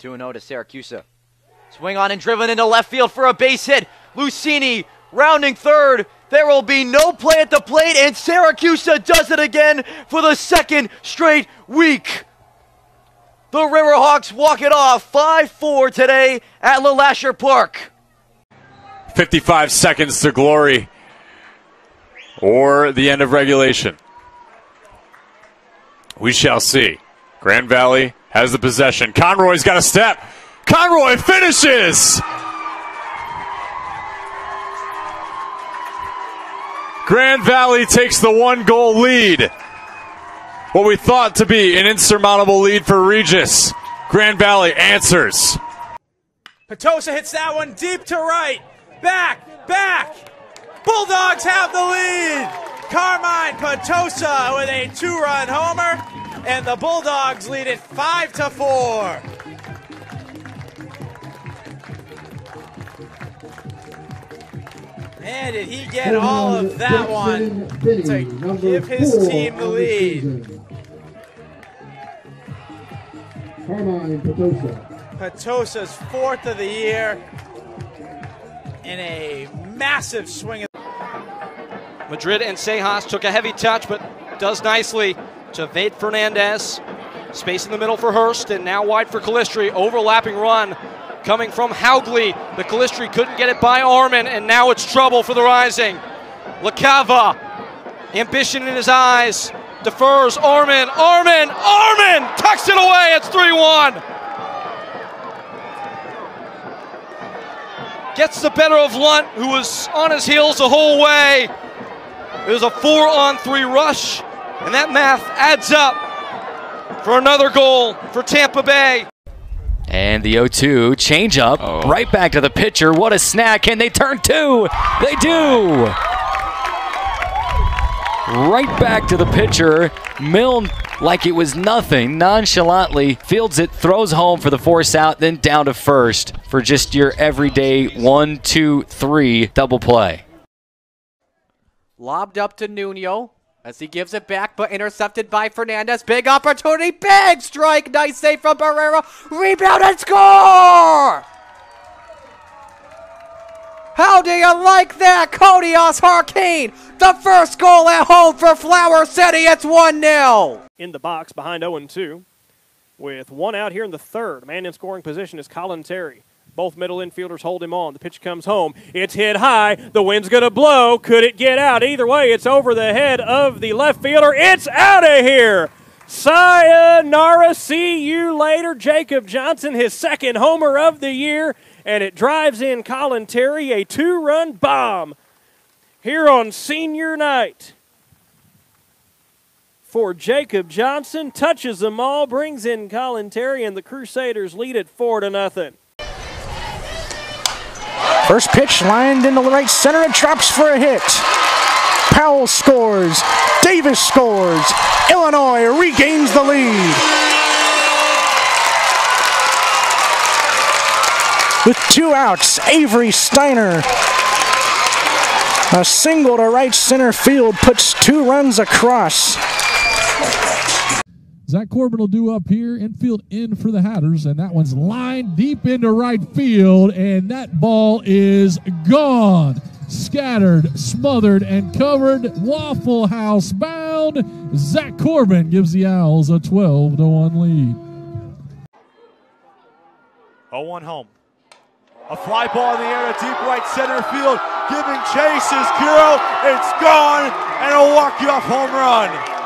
2-0 to Syracusa. Swing on and driven into left field for a base hit. Lucini rounding third. There will be no play at the plate, and Syracusa does it again for the second straight week. The Riverhawks walk it off 5-4 today at LaLasher Park. 55 seconds to glory or the end of regulation. We shall see. Grand Valley has the possession. Conroy's got a step. Conroy finishes! Grand Valley takes the one-goal lead. What we thought to be an insurmountable lead for Regis. Grand Valley answers. Pitosa hits that one deep to right. Back, back. Bulldogs have the lead. Carmine Pitosa with a two-run homer, and the Bulldogs lead it 5-4. Man, did he get all of that one to give his team the lead. Carmine Pitosa. Pitosa's fourth of the year in a massive swing. Madrid and Sejas took a heavy touch, but does nicely to Veit Fernandez. Space in the middle for Hurst, and now wide for Callistri. Overlapping run coming from Haugli, but Callistri couldn't get it by Armin, and now it's trouble for the Rising. Lacava, ambition in his eyes, defers Armin. Armin tucks it away. It's 3-1. Gets the better of Lunt, who was on his heels the whole way. It was a 4-on-3 rush, and that math adds up for another goal for Tampa Bay. And the 0-2 changeup, right back to the pitcher. What a snag. Can they turn two? They do. Right back to the pitcher. Milne, like it was nothing, nonchalantly fields it, throws home for the force out, then down to first for just your everyday 1-2-3 double play. Lobbed up to Nuno as he gives it back, but intercepted by Fernandez. Big opportunity, big strike. Nice save from Barrera. Rebound and score! How do you like that? Cody Os Harkin, the first goal at home for Flower City. It's 1-0. In the box behind 0-2. With one out here in the third, man in scoring position is Colin Terry. Both middle infielders hold him on. The pitch comes home. It's hit high. The wind's going to blow. Could it get out? Either way, it's over the head of the left fielder. It's out of here. Sayonara. See you later. Jacob Johnson, his second homer of the year. And it drives in Colin Terry, a two-run bomb here on senior night for Jacob Johnson. Touches them all, brings in Colin Terry, and the Crusaders lead it 4-0. First pitch lined into the right center. It drops for a hit. Powell scores. Davis scores. Illinois regains the lead. With two outs, Avery Steiner. A single to right center field puts two runs across. Zach Corbin will do up here, infield in for the Hatters, and that one's lined deep into right field, and that ball is gone. Scattered, smothered, and covered, Waffle House bound. Zach Corbin gives the Owls a 12-1 lead. 0-1 home. A fly ball in the air to deep right center field, giving chase is Kuro. It's gone, and a walk-off home run.